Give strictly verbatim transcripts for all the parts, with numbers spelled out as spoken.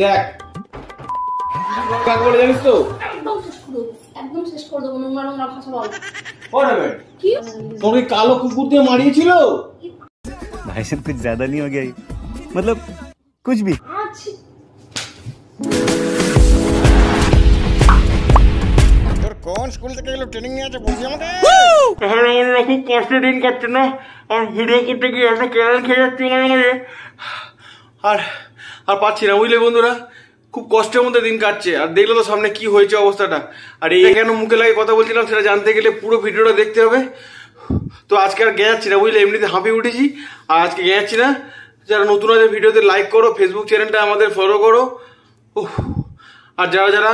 দেখ কাজ বলে জানিস তো একদম শেষ করে দেব একদম শেষ করে দেব নোংরা নোংরা ভাষা বল পড়বে কি তোকে কালো কুকুর দিয়ে মারিয়েছিল भाई सब कुछ ज्यादा नहीं हो गया मतलब कुछ भी कौन स्कूल तक लोग ट्रेनिंग नहीं आते बोलिए मत हेलो हेलो खूब कष्ट दिन करते ना और वीडियो करते कि ऐसा केरल खेल चुके मुझे আর আর পাচ্ছি না বুঝলে বন্ধুরা খুব কষ্টের মধ্যে দিন কাটছে আর দেখলে তো সামনে কি হয়েছে অবস্থাটা আর এই কেন মুখে লাগে কথা বলছিলাম সেটা জানতে গেলে পুরো ভিডিওটা দেখতে হবে তো আজকে আর গে যাচ্ছি না বুঝলে এমনিতে হাঁপিয়ে উঠেছি আর আজকে গে যাচ্ছি না যারা নতুন আছে ভিডিওতে লাইক করো ফেসবুক চ্যানেলটা আমাদের ফলো করো আর যারা যারা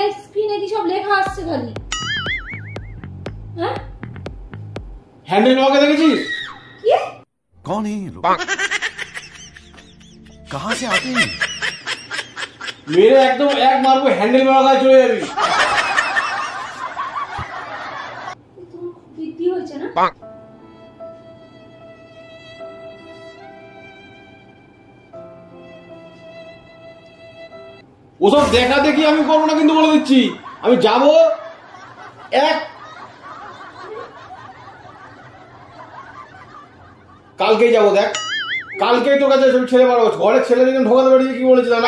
এই স্ক্রিনে কি সব লেখা আসছে খালি হ্যাঁ হ্যান্ডেল ওকে দেখেছিস কি কোন এই লোক कहां से आते हैं मेरे एकदम एक मारबो হ্যান্ডেল মারা গায় চলে যাবি তুমি বিতি হচ্ছে না ওসব দেখা দেখি আমি করবো না কিন্তু বলে দিচ্ছি আমি যাবো এক কালকেই যাবো দেখ কালকেই তোর কাছে ছেলে পারবো ঘরের ছেলে দেখে ঢোকাতে পারছি কি বলেছি তুমি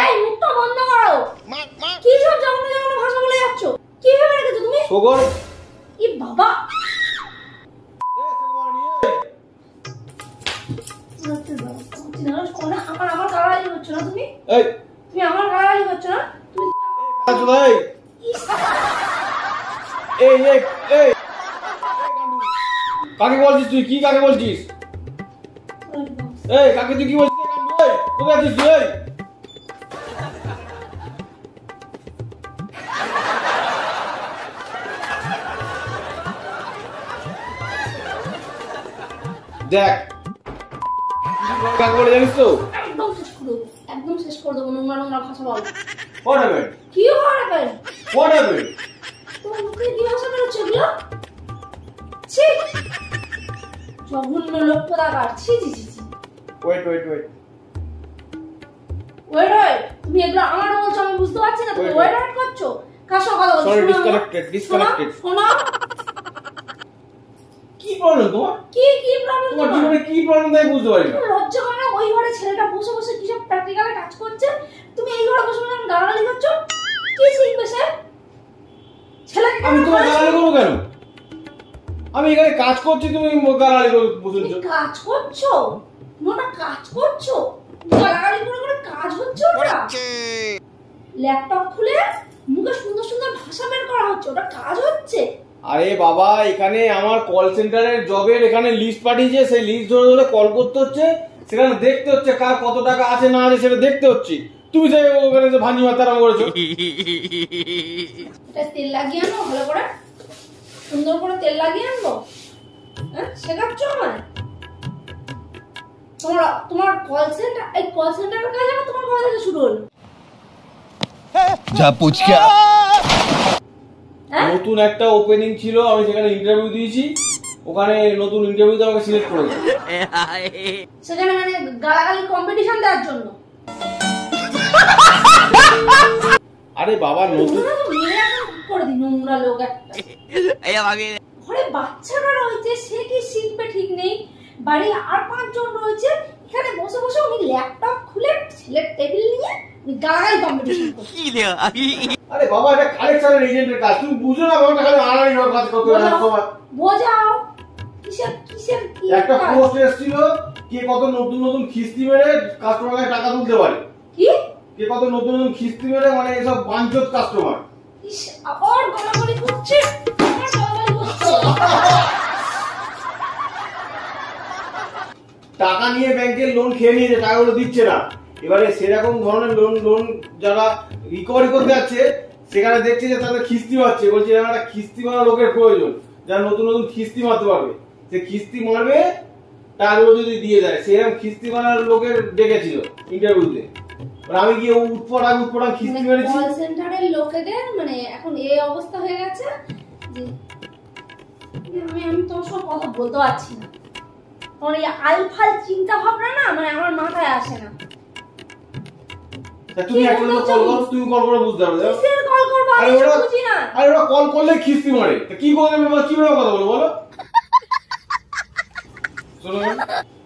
তুমি আমার গালাগালি করছো না তুমি এই ভাই এই এই এই কাকে বলছিস তুই কি কাকে বলছিস এই কাকে তুই কি বলছিস গান্ডু এই কোথা আছিস তুই এই দেখ কাগজ জানিস তো একদম শেষ করে দেব একদম শেষ করে দেব নোংরা নোংরা ভাষা বল পড়াবে কি পড়াবে পড়াবে তো মুখে কি ভাষা বের হচ্ছে এগুলো ছি জঘন্য লোক পড়া কাটছি জি জি জি wait wait wait wait wait তুমি এগুলো আমার বলছো আমি বুঝতে পারছি না তুমি ওয়েট ওয়েট করছো কাশা কথা বলছো সরি ডিসকানেক্টেড ডিসকানেক্টেড শোনা ল্যাপটপ খুলে মুখে সুন্দর সুন্দর ভাষা বের করা হচ্ছে ওটা কাজ হচ্ছে আরে বাবা এখানে আমার কল সেন্টারের জবের এখানে লিস্ট পাঠিয়েছে সেই লিস্ট ধরে ধরে কল করতে হচ্ছে সেখানে দেখতে হচ্ছে কার কত টাকা আছে না আছে সেটা দেখতে হচ্ছে তুমি যে ওখানে যে ভানি মাথা রাম করেছো এটা তেল লাগিয়ে আনো ভালো করে সুন্দর করে তেল লাগিয়ে আনবো হ্যাঁ শেখাচ্ছ আমার তোমার তোমার কল সেন্টার এই কল সেন্টারের কাজ আমার তোমার ঘরে থেকে শুরু হলো যা পুছ কে নতুন একটা ওপেনিং ছিল আমি সেখানে ইন্টারভিউ দিয়েছি ওখানে নতুন ইন্টারভিউতে আমাকে সিলেক্ট করেছে সেখানে মানে গালাগালি কম্পিটিশন দেওয়ার জন্য আরে বাবা নতুন করে দিন নোংরা লোক একটা এই আগে ঘরে বাচ্চারা রয়েছে সে কি শিখবে ঠিক নেই বাড়ি আর পাঁচজন রয়েছে এখানে বসে বসে উনি ল্যাপটপ খুলে সিলেক্ট টেবিল নিয়ে গালাগালি কম্পিটিশন করছে কি রে আই আরে বাবা এটা কালেকশনের এজেন্টের কাজ তুমি বুঝো না বাবা খালি আড়াই ঘন্টা কাজ করতে হবে তোমার বোঝাও কিসের কিসের কি একটা প্রসেস ছিল কে কত নতুন নতুন খিস্তি মেরে কাস্টমারকে টাকা তুলতে পারে কি কে কত নতুন নতুন খিস্তি মেরে মানে এসব বাঞ্চত কাস্টমার ইস আবার গলাগলি করছে গলাগলি করছে টাকা নিয়ে ব্যাংকে লোন খেয়ে নিয়ে টাকাগুলো দিচ্ছে না এবারে সেরকম ধরনের লোন লোন যারা রিকভারি করতে যাচ্ছে সেখানে দেখছে যে তাদের খিস্তি মারছে বলছে এরকম একটা খিস্তি মারা লোকের প্রয়োজন যারা নতুন নতুন খিস্তি মারতে পারবে সে খিস্তি মারবে টাকাগুলো যদি দিয়ে যায় সেরকম খিস্তি মারার লোকের ডেকেছিল ইন্টারভিউতে আমি গিয়ে উৎপটাং উৎপটাং খিস্তি মেরেছি কল সেন্টারের লোকেদের মানে এখন এই অবস্থা হয়ে গেছে যে আমি আমি তো সব কথা বলতে পারছি না কারণ এই আলফাল চিন্তা ভাবনা না মানে আমার মাথায় আসে না তুমি একবার কল কর তুই কল করে বুঝ দাও কিসের কল করব আরে ওরা বুঝি না আরে ওরা কল করলে খিস্তি মারে তো কি বলবে বাবা কি বলবে কথা বলো বলো শোনো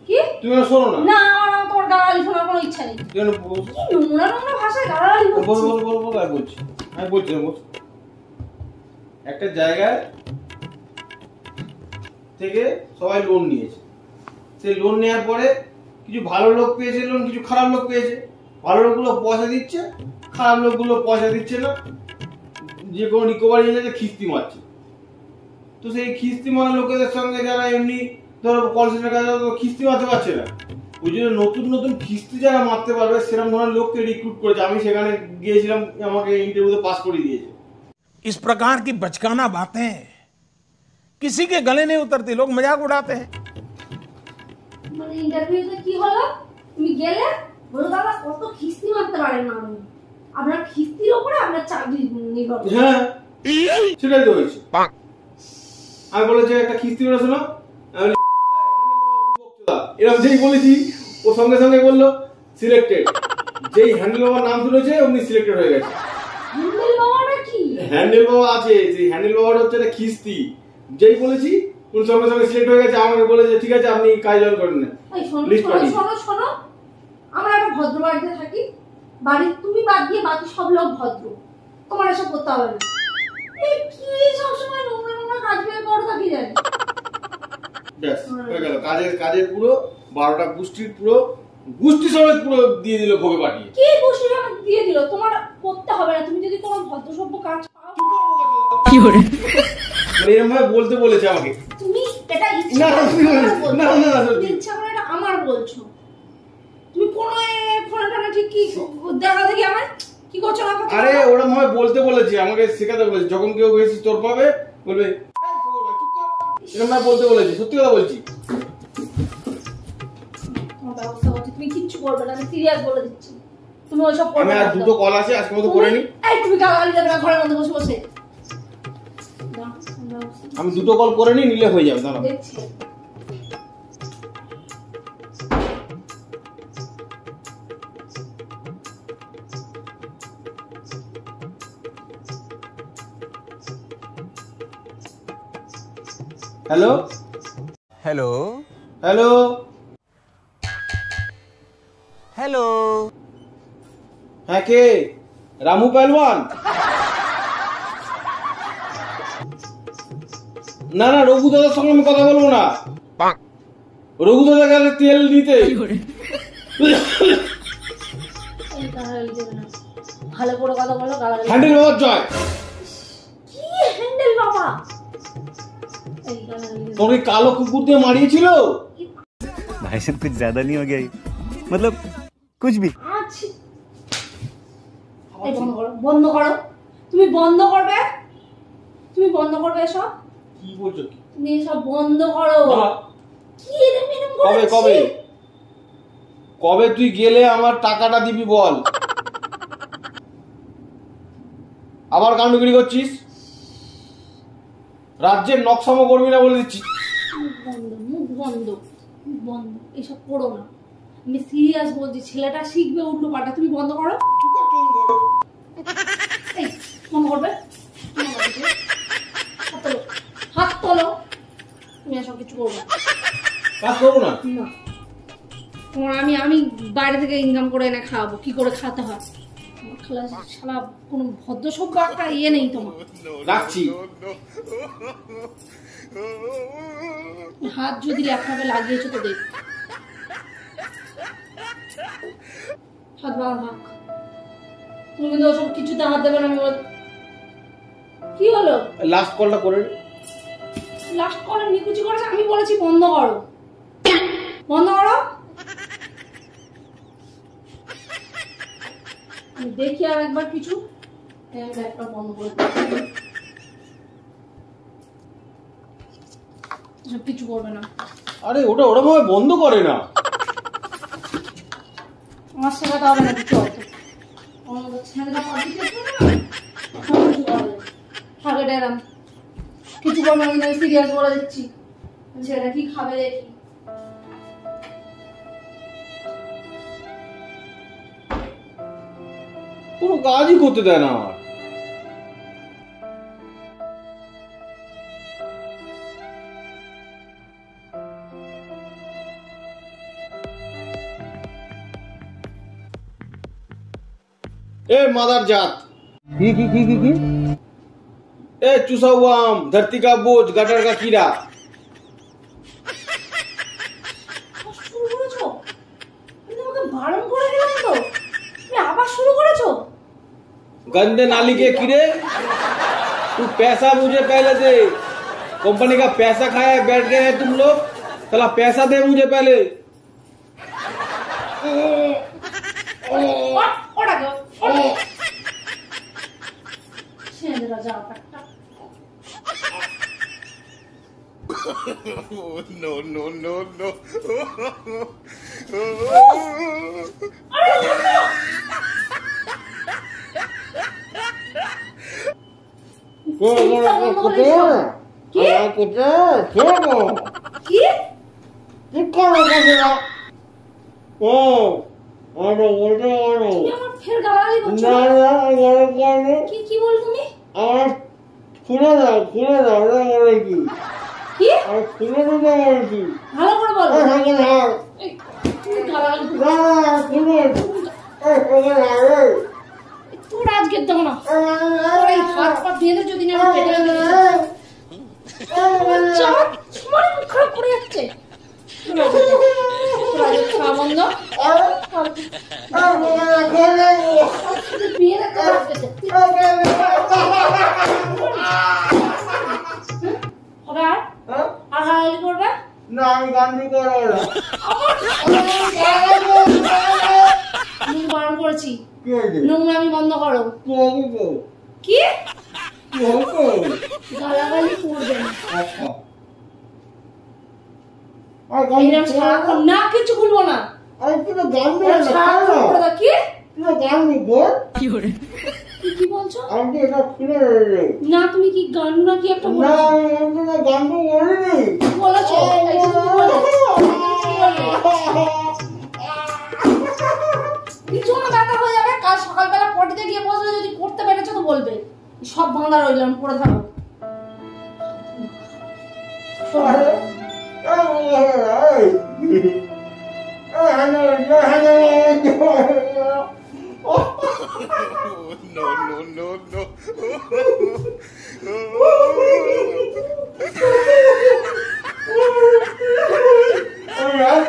কি তুমি শোনো না না আমার তোর গালাগালি শোনার কোনো ইচ্ছা নেই কেন বলছো নোংরা নোংরা ভাষায় গালাগালি বল বল বল বল আর বলছি আমি বলছি বল একটা জায়গায় থেকে সবাই লোন নিয়েছে সেই লোন নেওয়ার পরে কিছু ভালো লোক পেয়েছে লোন কিছু খারাপ লোক পেয়েছে ভালো লোকগুলো পয়সা দিচ্ছে খারাপ লোকগুলো পয়সা দিচ্ছে না যে কোনো রিকভারি এজেন্টে খিস্তি মারছে তো সেই খিস্তি মারা লোকেদের সঙ্গে যারা এমনি ধরো কল সেন্টার কাজ খিস্তি মারতে পারছে না ওই জন্য নতুন নতুন খিস্তি যারা মারতে পারবে সেরকম ধরনের লোককে রিক্রুট করেছে আমি সেখানে গিয়েছিলাম আমাকে ইন্টারভিউতে পাস করিয়ে দিয়েছে इस प्रकार की बचकाना बातें किसी के गले नहीं उतरती लोग मजाक उड़ाते हैं মানে ইন্টারভিউতে কি হলো তুমি গেলে বলো দাদা কত খিস্তি মারতে পারেন না আপনার খিস্তির উপরে আপনার চাকরি নির্ভর করে হ্যাঁ সেটাই তো হয়েছে আমি বলেছি একটা খিস্তি মেরেছো না আমি এরকম যেই বলেছি ও সঙ্গে সঙ্গে বললো সিলেক্টেড যেই হ্যান্ডেল বাবার নাম তুলেছে ওমনি সিলেক্টেড হয়ে গেছে হ্যান্ডেল বাবা নাকি হ্যান্ডেল বাবা আছে সেই হ্যান্ডেল বাবার হচ্ছে একটা খিস্তি যেই বলেছি ওর সঙ্গে সঙ্গে সিলেক্ট হয়ে গেছে আমাকে বলেছে ঠিক আছে আপনি কাজ জয়েন করেন না লিস্ট পাঠিয়ে শোনো শোনো আমরা একটা ভদ্র বাড়িতে থাকি বাড়ির তুমি বাদ দিয়ে বাকি সব লোক ভদ্র তোমার এসব করতে হবে না এই কি সবসময় নোংরা নোংরা কাজ বের করে থাকি জানি ব্যাস হয়ে গেল কাজের কাজের পুরো বারোটা গোষ্ঠীর পুরো গোষ্ঠী সমেত পুরো দিয়ে দিল ভোগে পাঠিয়ে কি গোষ্ঠী সমেত দিয়ে দিল তোমার করতে হবে না তুমি যদি তোমার ভদ্র সভ্য কাজ পাও কি করে এরকম ভাবে বলতে বলেছে আমাকে তুমি এটা না না না না ইচ্ছা করে এটা আমার বলছো তুমি কোন ফোনটা ঠিক কি দেখা দেখি আমার কি করছো না আরে ওরা মনে বলতে বলেছি আমাকে শেখাতে বলেছি যখন কেউ গেছি তোর পাবে বলবে চুপ কর এরকম বলতে বলেছি সত্যি কথা বলছি তুমি কিচ্ছু করবে না, আমি সিরিয়াস বলে দিচ্ছি। তুমি ওসব করবে না। আমি দুটো কল আছে আজকে মতো করে নি। এই তুমি গালাগালি দেবে না ঘরের মধ্যে বসে বসে। আমি দুটো কল করে নি, নিলে হয়ে যাবে। দাঁড়াও দেখছি। Hello hello hello hello. হ্যাঁ, কে? রামু পেলওয়ান? না না, রঘু দাদার সঙ্গে আমি কথা বলবো না। রঘু দাদা গেছে তেল দিতে। ভালো করে কথা বলো। হ্যান্ডেল বাবা জয়। কি হ্যান্ডেল বাবা? তোরে কালো কুকুর দিয়ে মারিয়েছিল ভাই? সব কিছু ज्यादा नहीं हो गया मतलब कुछ भी। আচ্ছা এই বন্ধ করো, বন্ধ করো, তুমি বন্ধ করবে, তুমি বন্ধ করবে এসব। কি বলছো কি তুমি? সব বন্ধ করো। কি রে মেনম বলছিস? কবে কবে কবে তুই গেলে আমার টাকাটা দিবি বল? আবার কাণ্ডগিরি করছিস? রাজ্যের নকশামো করবি না বলে দিচ্ছি। মুখ বন্ধ, মুখ বন্ধ, এসব করো না। আমি সিরিয়াস বলছি, ছেলেটা শিখবে উল্টো পাল্টা। তুমি বন্ধ করো, বন্ধ করবে। হাত তোলো। তুমি এসব কিছু করবো না, কাজ করবো না। তোমার আমি আমি বাইরে থেকে ইনকাম করে এনে খাওয়াবো। কি করে খাতে হয়? শালা কোনো ভদ্রসভ্য একটা ইয়ে নেই তোমার। রাখছি। হাত যদি ল্যাপটপে লাগিয়েছো তো দেখ। হাত বাঁধা থাক। তুমি কিন্তু ওসব কিছুতে হাত দেবে না। কি হলো? লাস্ট কলটা করে। লাস্ট কল নিকুচি করেছে। আমি বলেছি বন্ধ করো, বন্ধ করো। দেখি আর একবার কিছু বন্ধ করে কিছু করবে না। আরে ওটা ওরা বন্ধ করে না। আমার ছেলেটা হবে না কিছু হয়তো। থাকে ডেরাম কিছু করবে না। আমি সিরিয়াস বলে দিচ্ছি। ছেলেটা কি খাবে দেখি। কোনো কাজই করতে দেয় না। ए मादर जात की की की की ए चुसा हुआ आम, धरती का बोझ, गटर का कीड़ा। শুরু করেছো? তুমি আমাকে বারণ করে দিলে তো। তুমি আবার শুরু করেছো? गंदे नाली के कीड़े, तू पैसा मुझे पहले दे। कंपनी का पैसा खाया है, बैठ गए हैं तुम लोग। चला पैसा दे मुझे पहले। কি বল তুমি? আমার খুলে দাও, খুলে দাও। কি আগালি করবে না? আমি গান্ধী করব না। আমি বারণ করেছি। নোংরামি বন্ধ করো। কি গালাগালি করবে না। আচ্ছা, না কিছু খুলবো না। সব বাংলা রইলাম পড়ে থাকো। No, no, no, no.